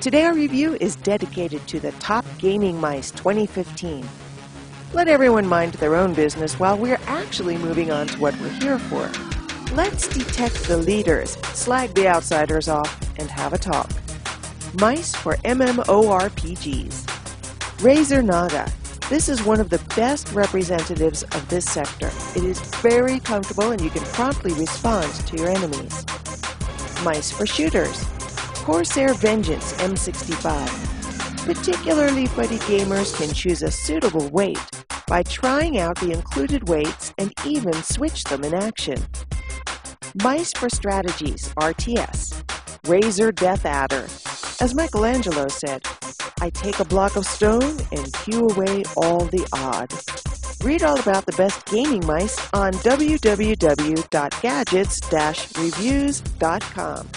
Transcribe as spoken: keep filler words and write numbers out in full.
Today our review is dedicated to the Top Gaming Mice twenty fifteen. Let everyone mind their own business while we're actually moving on to what we're here for. Let's detect the leaders, slag the outsiders off, and have a talk. Mice for MMORPGs. Razer Naga. This is one of the best representatives of this sector. It is very comfortable and you can promptly respond to your enemies. Mice for shooters. Corsair Vengeance M sixty-five. Particularly buddy gamers can choose a suitable weight by trying out the included weights and even switch them in action. Mice for strategies, R T S. Razer DeathAdder. As Michelangelo said, I take a block of stone and hew away all the odds. Read all about the best gaming mice on w w w dot gadgets dash reviews dot com.